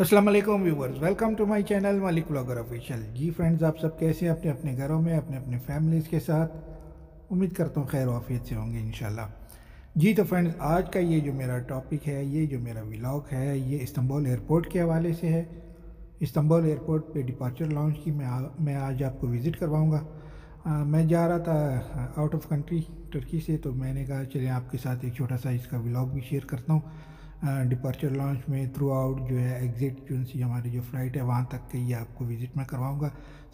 अस्सलाम वालेकुम viewers, welcome to my channel Malik vlogger official. जी फ्रेंड्स, आप सब कैसे हैं? अपने अपने घरों में अपने फैमिलीज़ के साथ उम्मीद करता हूँ खैर आफियत से होंगे इंशाल्लाह। जी तो फ्रेंड्स, आज का ये जो मेरा टॉपिक है, ये जो मेरा व्लॉग है, ये इस्तांबुल एयरपोर्ट के हवाले से है। इस्तांबुल एयरपोर्ट पर डिपार्चर लॉन्च की मैं आज आपको विज़िट करवाऊँगा। मैं जा रहा था आउट ऑफ कंट्री तुर्की से, तो मैंने कहा चलें आपके साथ एक छोटा सा इसका व्लॉग भी शेयर करता हूँ। डिपार्चर लॉन्च में थ्रू आउट जो है एग्ज़िट कौन सी हमारी जो फ़्लाइट है वहाँ तक की आपको विज़िट मैं करवाऊँगा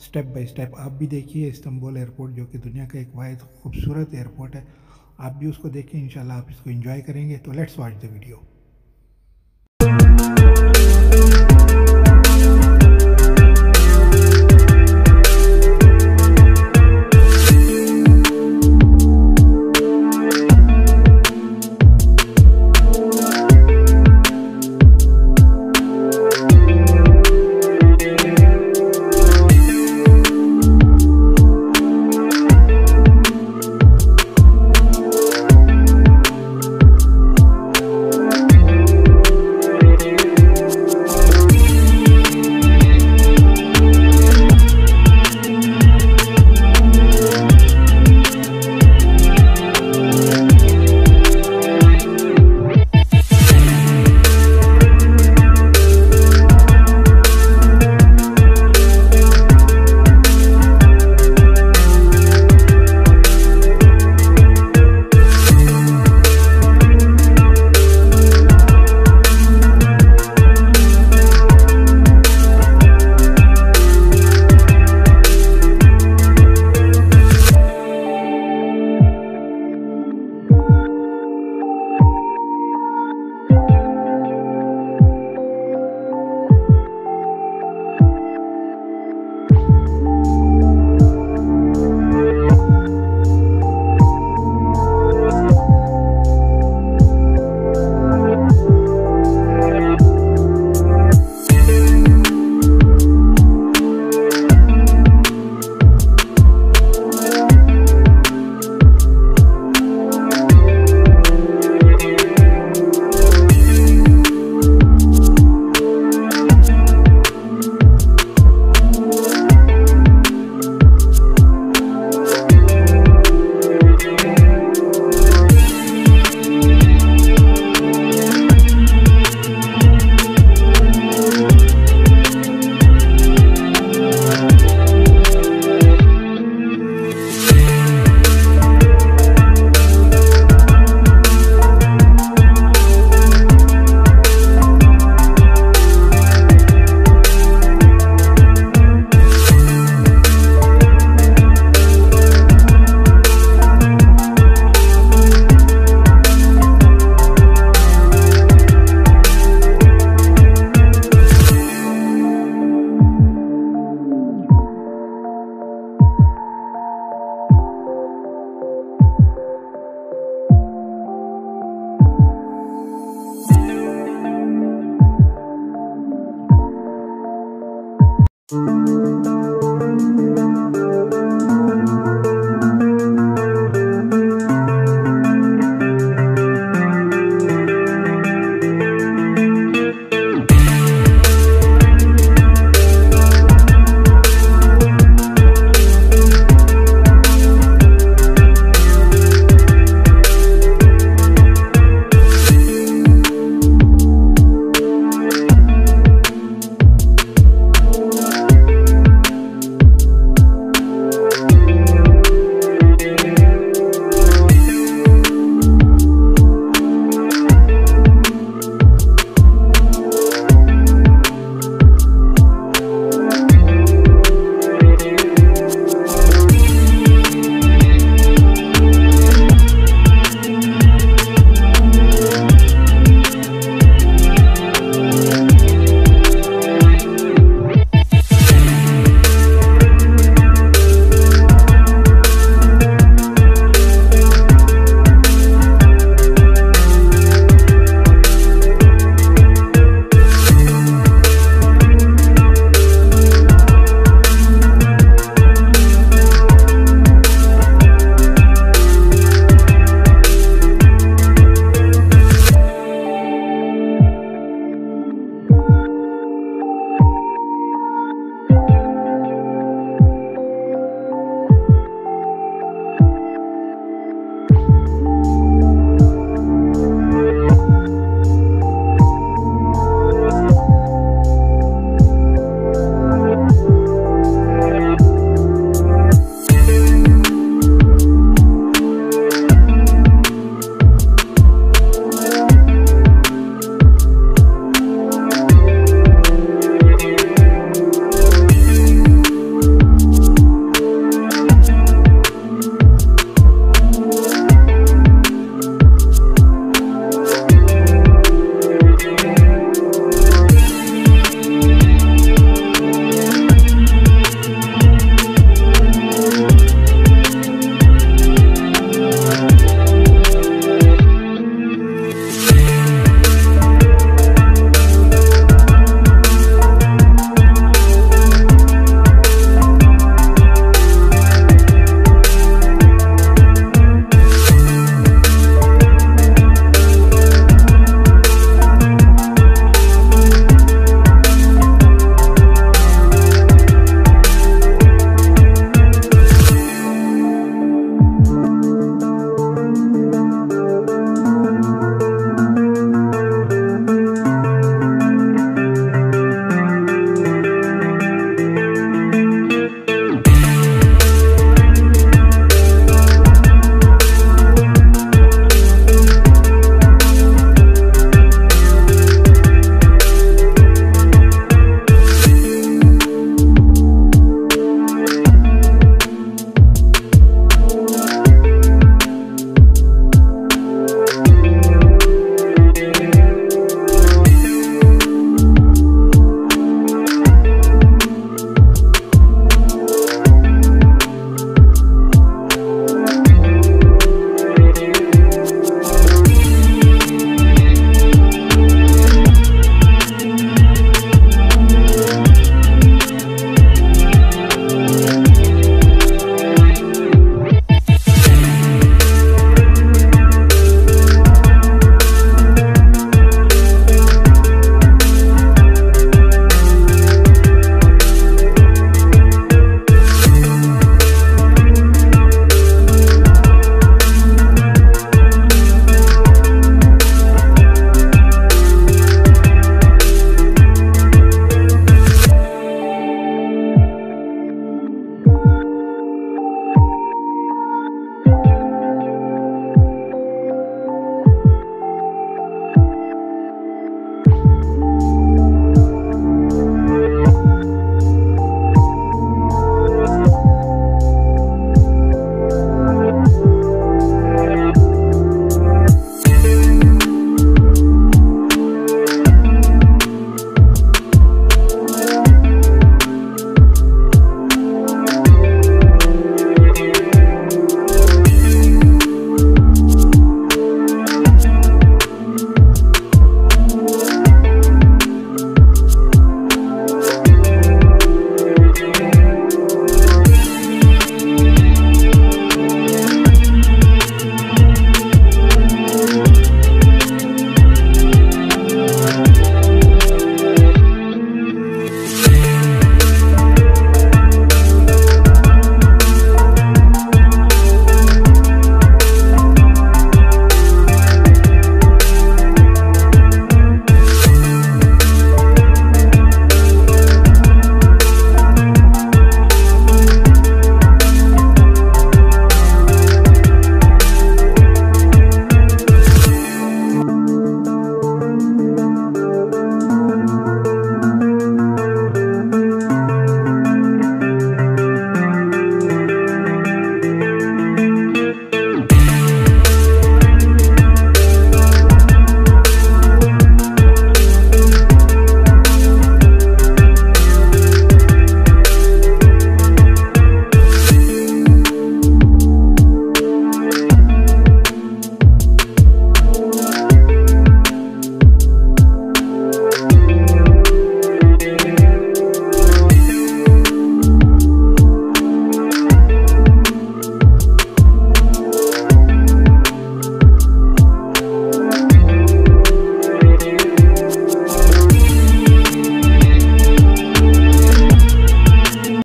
स्टेप बाय स्टेप। आप भी देखिए इस्तांबुल एयरपोर्ट जो कि दुनिया का एक वाहिद खूबसूरत एयरपोर्ट है, आप भी उसको देखें, इंशाल्लाह आप इसको एंजॉय करेंगे। तो लेट्स वॉच द वीडियो।